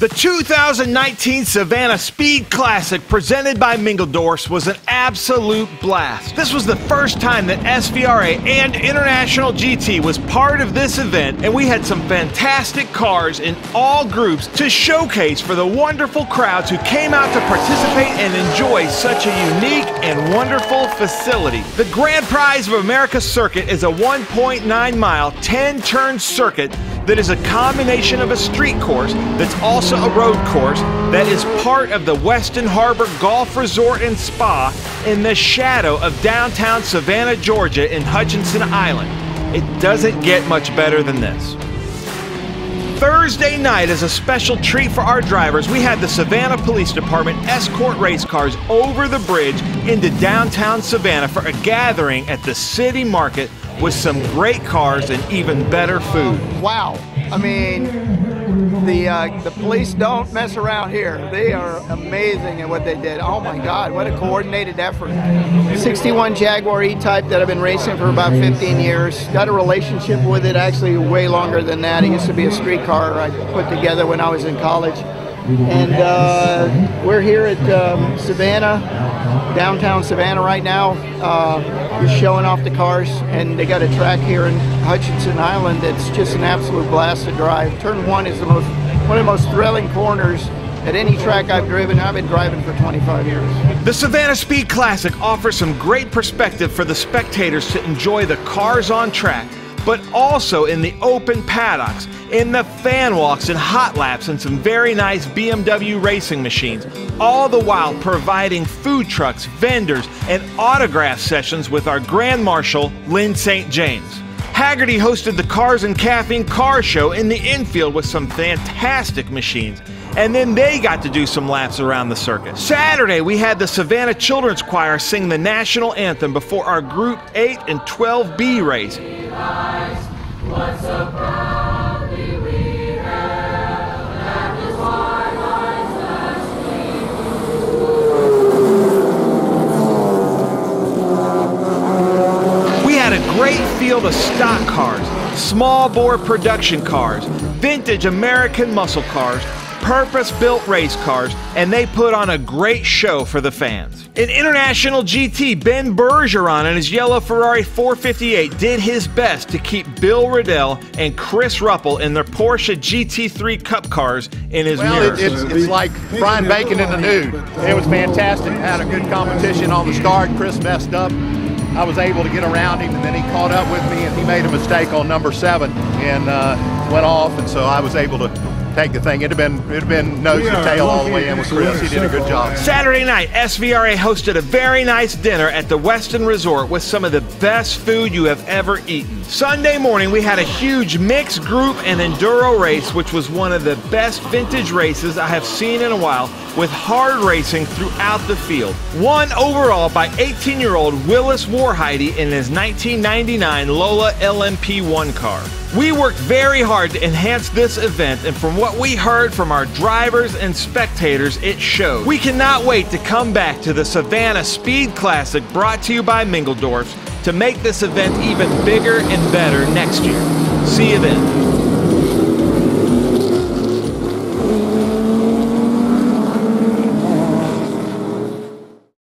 The 2019 Savannah Speed Classic presented by Mingledorff's was an absolute blast. This was the first time that SVRA and International GT was part of this event, and we had some fantastic cars in all groups to showcase for the wonderful crowds who came out to participate and enjoy such a unique and wonderful facility. The Grand Prize of America circuit is a 1.9-mile, 10-turn circuit that is a combination of a street course that's also a road course that is part of the Westin Harbor Golf Resort and Spa in the shadow of downtown Savannah, Georgia in Hutchinson Island. It doesn't get much better than this. Thursday night, as a special treat for our drivers, we had the Savannah Police Department escort race cars over the bridge into downtown Savannah for a gathering at the City Market with some great cars and even better food. Wow, I mean, the police don't mess around here. They are amazing at what they did. Oh my God, what a coordinated effort. 61 Jaguar E-Type that I've been racing for about 15 years. Got a relationship with it actually way longer than that. It used to be a street car I put together when I was in college. And we're here at Savannah, downtown Savannah right now, just showing off the cars, and they got a track here in Hutchinson Island that's just an absolute blast to drive. Turn 1 is one of the most thrilling corners at any track I've driven. I've been driving for 25 years. The Savannah Speed Classic offers some great perspective for the spectators to enjoy the cars on track, but also in the open paddocks, in the fan walks and hot laps, and some very nice BMW racing machines, all the while providing food trucks, vendors, and autograph sessions with our Grand Marshal, Lyn St. James. Hagerty hosted the Cars and Caffeine car show in the infield with some fantastic machines, and then they got to do some laps around the circuit. Saturday, we had the Savannah Children's Choir sing the national anthem before our Group 8 and 12B race. What so proudly we hailed at the twilight's last gleam. We had a great field of stock cars, small bore production cars, vintage American muscle cars, purpose-built race cars, and they put on a great show for the fans. In International GT, Ben Bergeron and his yellow Ferrari 458 did his best to keep Bill Riddell and Chris Ruppel in their Porsche GT3 Cup cars in his mirror. It's like frying bacon in the nude. It was fantastic. Had a good competition on the start. Chris messed up. I was able to get around him, and then he caught up with me, and he made a mistake on number 7 and went off, and so I was able to take the thing. It'd been nose to tail all the way in with Chris. He did a good job. Saturday night, SVRA hosted a very nice dinner at the Westin Resort with some of the best food you have ever eaten. Sunday morning, we had a huge mixed group and enduro race, which was one of the best vintage races I have seen in a while, with hard racing throughout the field. Won overall by 18-year-old Willis Woerhiede in his 1999 Lola LMP1 car. We worked very hard to enhance this event, and from what we heard from our drivers and spectators, it showed. We cannot wait to come back to the Savannah Speed Classic, brought to you by Mingledorff's, to make this event even bigger and better next year. See you then.